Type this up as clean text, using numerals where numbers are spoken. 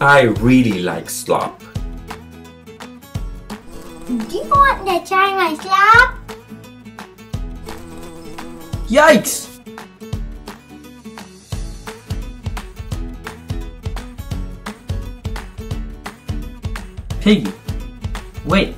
I really like slop. Do you want to try my slop? Yikes! Piggy, wait.